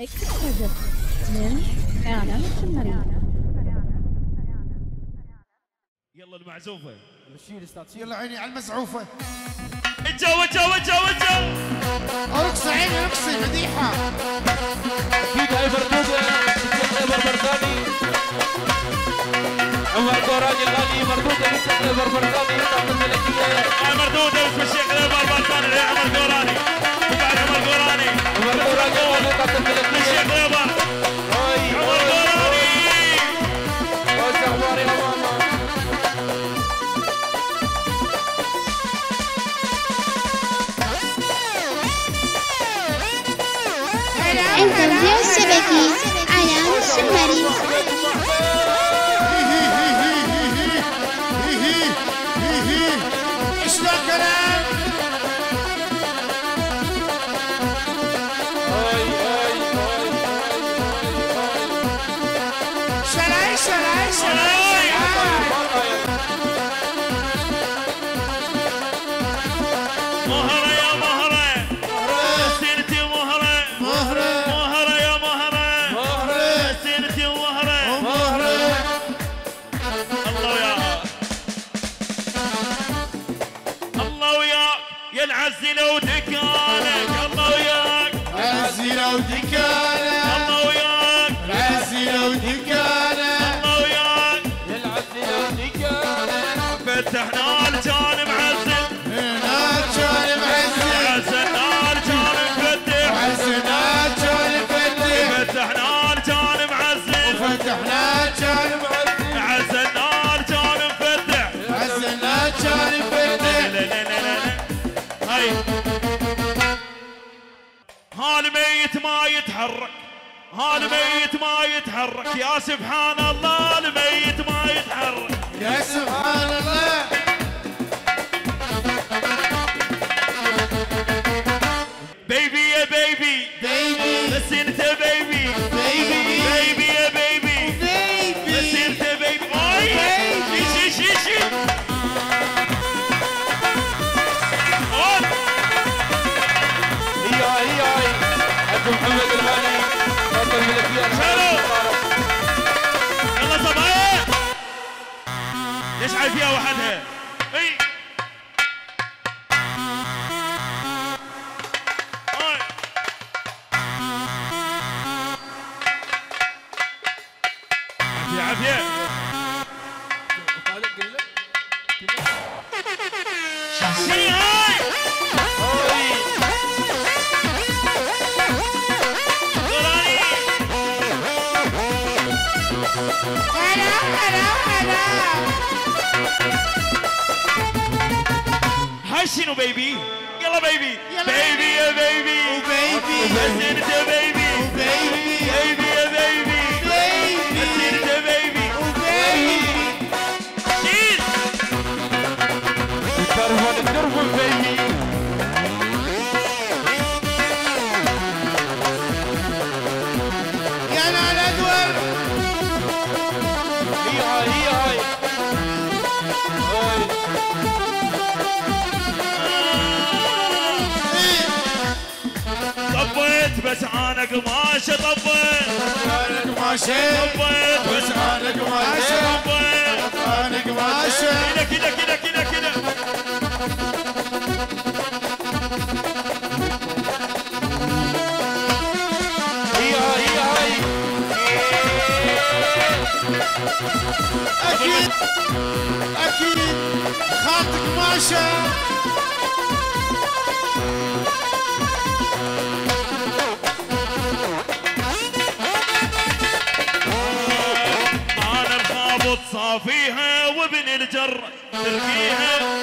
اكتشف من اعلام الشمالية. يلا المعزوفة بشير استاذ، يلا عيني على المزعوفة. الجو ارقص عيني ارقصي مديحة اكيد هاي بردوزة بربرتاني اما الدوراني الغالي مردودة لسه بربرتاني تحت الملكية يا مردودة واسم الشيخ بربرتاني يا عمر دوراني وبعد عمر دوراني عمر دوراني تحت الملكية الشيخ رضا عمر دوراني واش اخباري يا ماما؟ انترفيو الشبكي اعلام الشمالي. شلون كلام؟ شلاي شلاي شلاي مهرة يا مهرة سيرتي مهرة عزيلة ودكانك الله وياك عزيلة ودكانك الله وياك عزيلة ودكانك الله وياك يا العزيلة ودكانك فتحنا الجانب عزل هنا الجانب عزل عزلنا الجانب فتح عزلنا الجانب فتح فتحنا الجانب عزل وفتحنا الجانب عزل عزلنا الجانب فتح عزلنا الجانب فتح. هالميت ما يتحرك هالميت ما يتحرك يا سبحان الله الميت ما يتحرك يا سبحان الله بيبي يا بيبي بيبي بس انت بيبي بيبي بيبي يا بيبي بيبي بس انت بيبي شي شي شي محمد الهاني بطل ملكية الحلو يلا صبايا يشعل فيها وحدها اي اي عافية عافية طالق قلة شخصية هاي شنو بيبي يلا بيبي بيبي يا بيبي وبيبي بس انت بيبي وبيبي بيبي يا بيبي بيبي بس انت بيبي وبيبي شيل الترفون الترفون بيبي يا نال ادور هي هاي طبيت بس انا قماشه طبيت انا قماشه طبيت بس انا قماشه طبيت انا قماشه كذا كذا كذا كذا هي هاي هاي اكيد اكيد خط قماشه صافيها وابن الجر تركيها